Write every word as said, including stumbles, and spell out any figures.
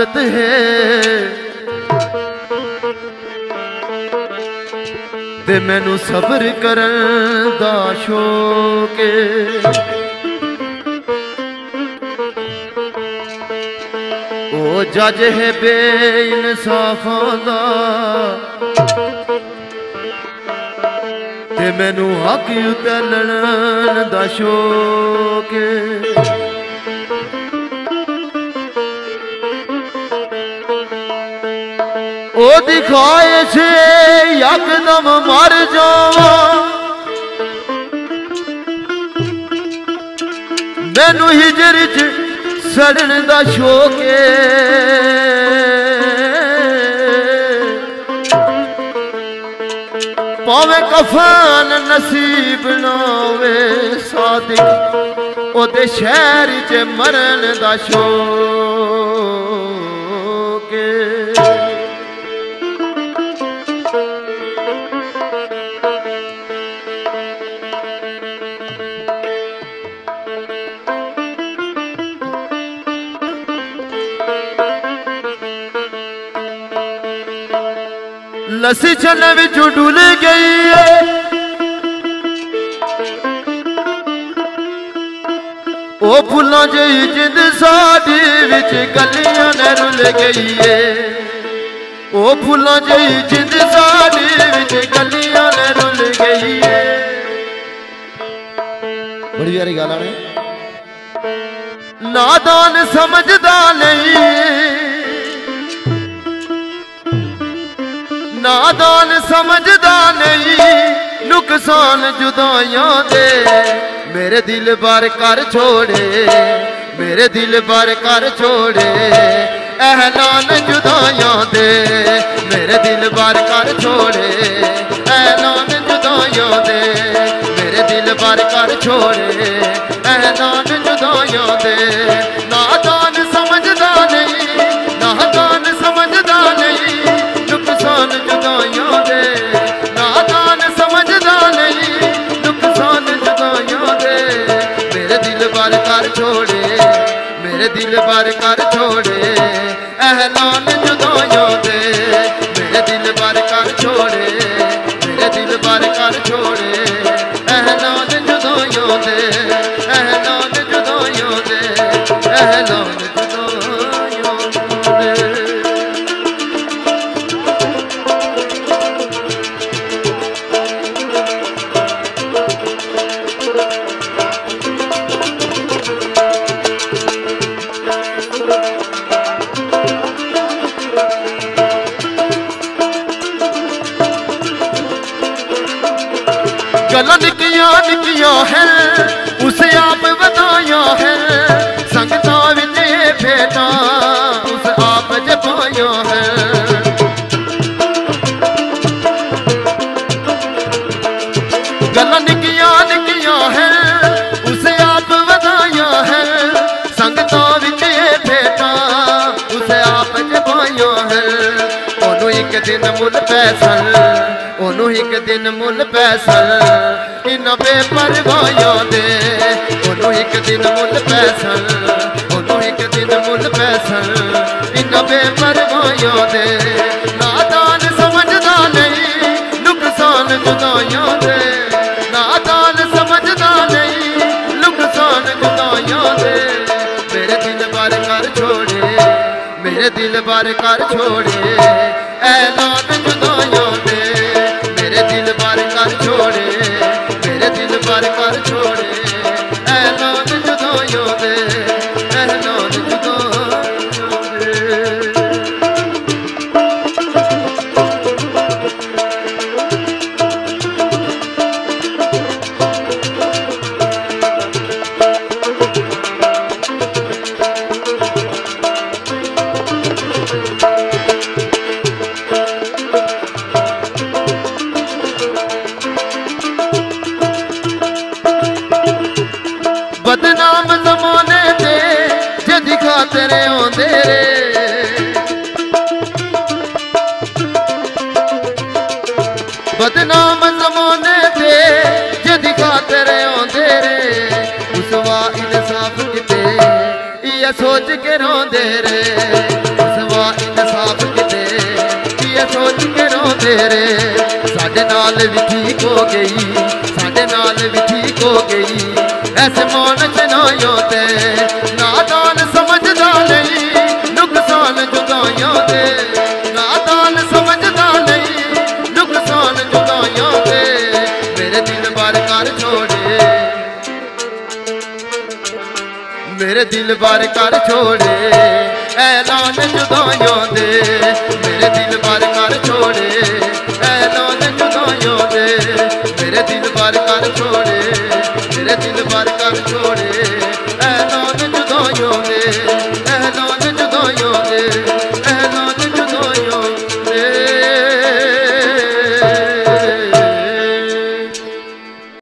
आदत है ते मैनू सब्र करन दा शौक ओ जज है बेइंसाफां दा ते मैनू हक उते लड़न दा शौक ओ दिखाए से यकदम मर जावा मैनू हिजर च सड़न दा शौक पावे कफन नसीब ना होवे सादिक ओदे शहर च मरन दा शौक लस्सी छन विच डुल गई है ओ फुलां जई जिंद साडी विच गलियां न रुल गई है ओ फुलां जई जिंद साडी विच गलियां न रुल गई है। बड़ी प्यारी गाल है नादान समझदा नहीं नादान समझदा नहीं नुकसान जुदाइयां दे मेरे दिल बार कर छोड़े मेरे दिल बार कर छोड़े एहलान जुदाइयां दे मेरे दिल बार कर छोड़े एहलान जुदाइयां दे मेरे दिल बार कर छोड़े एहलान जुदाइयां दे नादान समझदा नहीं नादान समझदा नहीं नुकसान जुदाइयां दे नादान समझदा नहीं नुकसान जुदाइयां दे मेरे दिल बार कर छोड़े मेरे दिल बार कर छोड़े एहलान जुदाइयां दे मेरे दिल बार कर छोड़े मेरे दिल बार कर छोड़े एहलान जुदाइयां दे एहलान जुदाइयां दे एहलान गलां निक्कियां निक्कियां है उसे आप बताया है संगता विच फेटा उस आप जपाया है गलां निक्कियां निक्कियां है उसे आप बताया है संगता विच फेटा उस आप जपाया है ओनू एक दिन मुल पैसा ओनू एक दिन मुल पैसा इन्हां बेपरवाहियां दे ओनू एक दिन मुल पैसा ओनू एक दिन मुल पैसा इन्हां बेपरवाहियां दे नादान समझदा नहीं नुकसान जुदाइयां दे नादान समझदा नहीं नुकसान जुदाइयां दे मेरे दिल बार कर छोड़े मेरे दिल बार कर छोड़े ऐलान जुदाइयां दे छोड़े मेरे दिल पर कर छोड़े ऐलान जुदाइयां दे ऐलान जुदाइयां दे बदनाम जमाने दे जदी खातरे आंदे रे बदनाम जमाने दे जदी खातरे आंदे रे उसवा इंसाफ किते ये सोच के रोंदे रे तेरे साडे नाल भी ठीक हो गई, साडे नाल भी ठीक हो गई। ऐसे मान चनाइयों ते नादान समझदा नहीं, नुकसान जुदाइयों ते नादान समझदा नहीं, नुकसान जुदाइयों ते। मेरे दिल बार कर छोड़े, मेरे दिल बार कर छोड़े, ऐलान जुदाइयों दे। मेरे दिल बार कर छोड़े, ऐलान जुदाइयों दे। मेरे दिल बार कर छोड़े, मेरे दिल बार कर छोड़े।